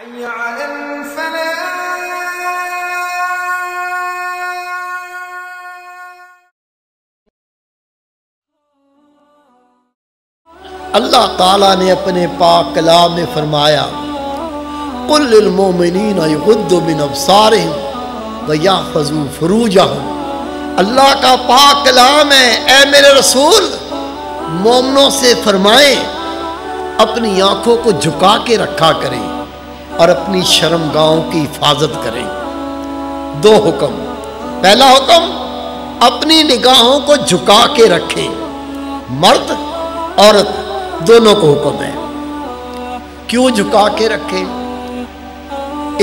अल्लाह ताला ने अपने पाक कलाम में फरमाया, कुल लिल मोमिनीन युद्दु मिन अब्सारिहिम व यहफजू फुरूजहम। अल्लाह का पाक कलाम है, ऐ मेरे रसूल मोमिनों से फरमाए अपनी आंखों को झुका के रखा करें और अपनी शर्मगाहों की हिफाजत करें। दो हुक्म, पहला हुक्म अपनी निगाहों को झुका के रखें, मर्द औरत दोनों को हुक्म है। क्यों झुका के रखें?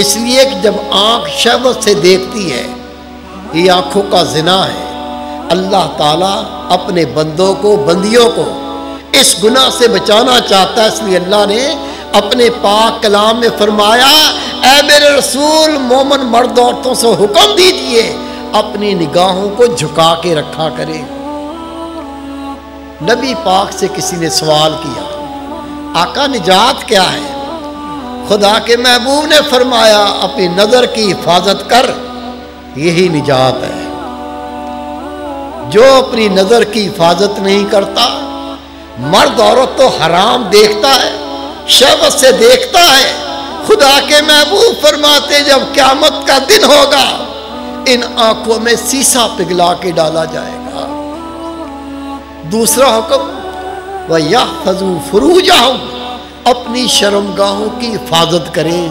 इसलिए कि जब आंख शहवत से देखती है, ये आंखों का जिना है। अल्लाह ताला अपने बंदों को, बंदियों को इस गुनाह से बचाना चाहता है, इसलिए अल्लाह ने अपने पाक कलाम में फरमाया, ऐ मेरे रसूल मोमन मर्द औरतों से हुक्म दीजिए अपनी निगाहों को झुका के रखा करें। नबी पाक से किसी ने सवाल किया, आका निजात क्या है? खुदा के महबूब ने फरमाया, अपनी नज़र की हिफाजत कर, यही निजात है। जो अपनी नज़र की हिफाजत नहीं करता, मर्द औरत तो हराम देखता है, शहवत से देखता है। खुदा के महबूब फरमाते, जब क़यामत का दिन होगा इन आंखों में शीशा पिघला के डाला जाएगा। दूसरा हुक्म, व यहफज़ू फ़ुरूजहम, अपनी शर्मगाहों की हिफाजत करें।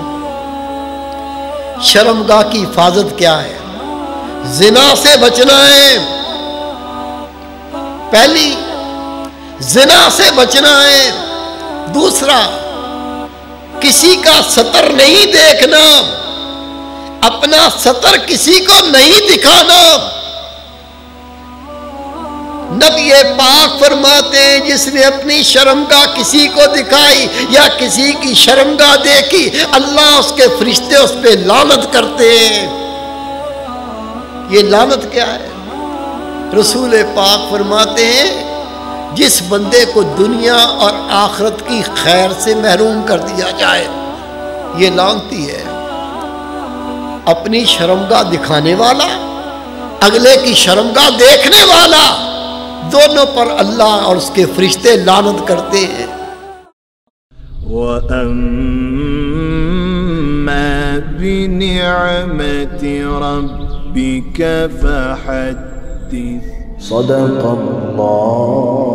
शर्मगाह की हिफाजत क्या है? ज़िना से बचना है, पहली ज़िना से बचना है। दूसरा, किसी का सतर नहीं देखना, अपना सतर किसी को नहीं दिखाना। नबी पाक फरमाते हैं, जिसने अपनी शर्मगाह किसी को दिखाई या किसी की शर्मगाह देखी, अल्लाह उसके फरिश्ते उस पे लानत करते हैं। ये लानत क्या है? रसूल पाक फरमाते हैं, जिस बंदे को दुनिया और आखरत की खैर से महरूम कर दिया जाए, ये लानती है। अपनी शर्मगाह दिखाने वाला, अगले की शर्मगाह देखने वाला, दोनों पर अल्लाह और उसके फरिश्ते लानत करते हैं। वअम्मा बिनिअमति रब्बिका फहद्दिस। صدق الله.